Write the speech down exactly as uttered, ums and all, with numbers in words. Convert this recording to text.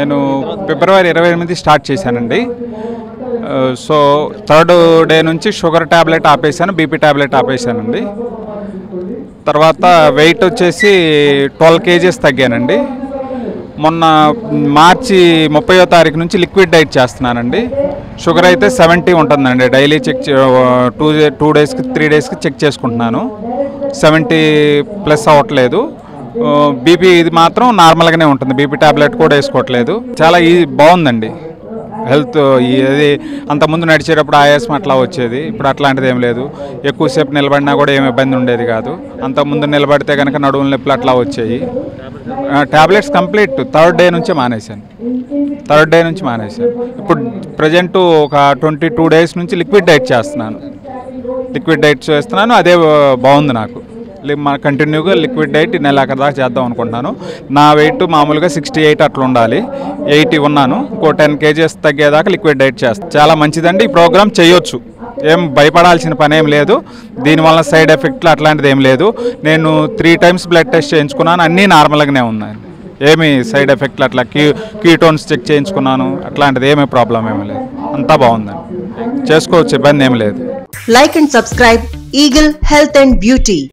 నేను ఫిబ్రవరి ఇరవై ఎనిమిది స్టార్ట్ చేశానండి. సో థర్డ్ డే నుంచి షుగర్ ట్యాబ్లెట్ ఆపేశాను, బీపీ ట్యాబ్లెట్ ఆపేశానండి. తర్వాత వెయిట్ వచ్చేసి ట్వెల్వ్ కేజీస్ తగ్గానండి. మొన్న మార్చి ముప్పయో తారీఖు నుంచి లిక్విడ్ డైట్ చేస్తున్నానండి. షుగర్ అయితే సెవెంటీ ఉంటుందండి, డైలీ చెక్ టూ టూ డేస్కి త్రీ డేస్కి చెక్ చేసుకుంటున్నాను, సెవెంటీ ప్లస్ అవ్వట్లేదు. బీపీ ఇది మాత్రం నార్మల్గానే ఉంటుంది, బీపీ ట్యాబ్లెట్ కూడా వేసుకోవట్లేదు. చాలా ఈజీ బాగుందండి హెల్త్. ఇది అంతకుముందు నడిచేటప్పుడు ఆయాసం అట్లా వచ్చేది, ఇప్పుడు అట్లాంటిది ఏం లేదు. ఎక్కువసేపు నిలబడినా కూడా ఏమి ఇబ్బంది ఉండేది కాదు. అంతకుముందు నిలబడితే కనుక నడువుల నొప్పులు అట్లా వచ్చాయి. ట్యాబ్లెట్స్ కంప్లీట్ థర్డ్ డే నుంచే మానేశాను, థర్డ్ డే నుంచి మానేశాను. ఇప్పుడు ప్రజెంట్ ఒక ట్వంటీ టూ డేస్ నుంచి లిక్విడ్ డైట్ చేస్తున్నాను, లిక్విడ్ డైట్ చేస్తున్నాను. అదే బాగుంది నాకు. మా కంటిన్యూగా లిక్విడ్ డైట్ నెలాఖరు దాకా చేద్దాం అనుకుంటున్నాను. నా వెయిట్ మామూలుగా సిక్స్టీ ఎయిట్ అట్లా ఉండాలి, ఎయిటీ ఉన్నాను. ఇంకో టెన్ కేజీస్ తగ్గేదాకా లిక్విడ్ డైట్ చేస్తాను. చాలా మంచిదండి, ఈ ప్రోగ్రామ్ చేయొచ్చు, ఏం భయపడాల్సిన పని ఏం లేదు. దీనివల్ల సైడ్ ఎఫెక్ట్లు అట్లాంటిది ఏం లేదు. నేను త్రీ టైమ్స్ బ్లడ్ టెస్ట్ చేయించుకున్నాను, అన్నీ నార్మల్గానే ఉన్నాయి, ఏమి సైడ్ ఎఫెక్ట్లు అట్లా కీ కీటోన్స్ చెక్ చేయించుకున్నాను, అట్లాంటిది ఏమీ ప్రాబ్లం ఏమీ లేదు, అంతా బాగుందండి, చేసుకోవచ్చు, ఇబ్బంది ఏం లేదు. Like and subscribe Eagle health and beauty.